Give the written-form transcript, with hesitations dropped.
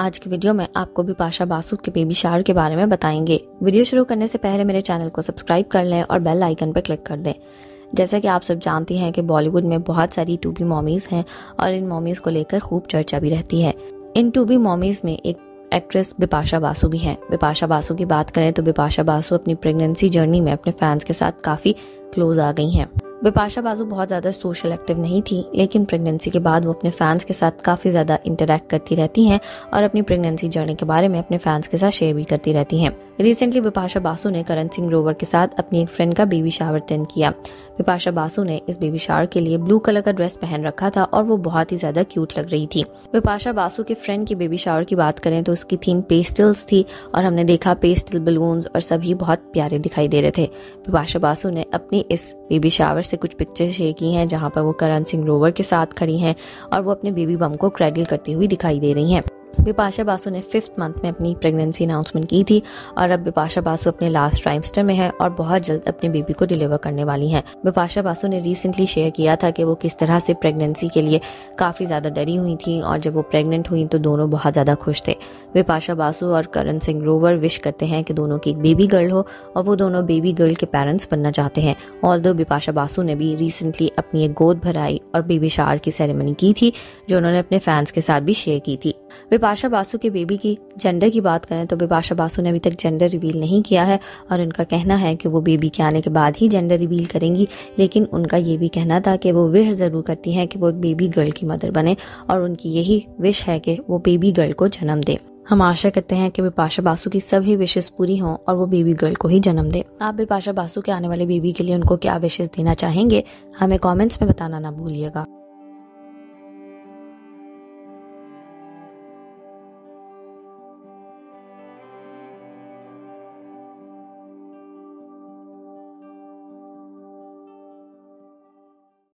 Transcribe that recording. आज की वीडियो में आपको बिपाशा बासु के बेबी शावर के बारे में बताएंगे। वीडियो शुरू करने से पहले मेरे चैनल को सब्सक्राइब कर लें और बेल आइकन पर क्लिक कर दें। जैसा कि आप सब जानती हैं कि बॉलीवुड में बहुत सारी टू बी मॉमीज हैं और इन मॉमीज को लेकर खूब चर्चा भी रहती है। इन टू बी मॉमीज में एक एक्ट्रेस बिपाशा बासु भी हैं। बिपाशा बासु की बात करें तो बिपाशा बासु अपनी प्रेगनेंसी जर्नी में अपने फैंस के साथ काफ़ी क्लोज आ गई हैं। बिपाशा बासु बहुत ज़्यादा सोशल एक्टिव नहीं थी, लेकिन प्रेगनेंसी के बाद वो अपने फैंस के साथ काफ़ी ज़्यादा इंटरेक्ट करती रहती हैं और अपनी प्रेगनेंसी जर्नी के बारे में अपने फैंस के साथ शेयर भी करती रहती हैं। रिसेंटली बिपाशा बासु ने करण सिंह ग्रोवर के साथ अपनी एक फ्रेंड का बेबी शावर अटेंड किया। बिपाशा बासु ने इस बेबी शावर के लिए ब्लू कलर का ड्रेस पहन रखा था और वो बहुत ही ज़्यादा क्यूट लग रही थी। बिपाशा बासु के फ्रेंड की बेबी शावर की बात करें तो उसकी थीम पेस्टल्स थी और हमने देखा पेस्टल बलून्स और सभी बहुत प्यारे दिखाई दे रहे थे। बिपाशा बासु ने अपनी इस बेबी शावर से कुछ पिक्चर्स शेयर की हैं, जहाँ पर वो करण सिंह ग्रोवर के साथ खड़ी हैं और वो अपने बेबी बम को क्रैडल करती हुई दिखाई दे रही हैं। बिपाशा बासु ने 5th मंथ में अपनी प्रेगनेंसी अनाउंसमेंट की थी और अब बिपाशा बासु अपने लास्ट ट्राइमेस्टर में है और बहुत जल्द अपने बेबी को डिलीवर करने वाली हैं। बिपाशा बासु ने रिसेंटली शेयर किया था कि वो किस तरह से प्रेगनेंसी के लिए काफ़ी ज़्यादा डरी हुई थी और जब वो प्रेग्नेंट हुई तो दोनों बहुत ज़्यादा खुश थे। बिपाशा बासु और करण सिंह ग्रोवर विश करते हैं कि दोनों की एक बेबी गर्ल हो और वो दोनों बेबी गर्ल के पेरेंट्स बनना चाहते हैं। ऑल्दो बिपाशा बासु ने भी रिसेंटली अपनी एक गोद भराई और बेबी शावर की सेरेमनी की थी, जो उन्होंने अपने फैंस के साथ भी शेयर की थी। बिपाशा बासु के बेबी की जेंडर की बात करें तो बिपाशा बासु ने अभी तक जेंडर रिवील नहीं किया है और उनका कहना है कि वो बेबी के आने के बाद ही जेंडर रिवील करेंगी, लेकिन उनका ये भी कहना था कि वो विश ज़रूर करती हैं कि वो एक बेबी गर्ल की मदर बने और उनकी यही विश है कि वो बेबी गर्ल को जन्म दे। हम आशा करते हैं कि बिपाशा बासु की सभी विशेस पूरी हों और वो बेबी गर्ल को ही जन्म दे। आप बिपाशा बासु के आने वाले बेबी के लिए उनको क्या विशेस देना चाहेंगे, हमें कॉमेंट्स में बताना ना भूलिएगा।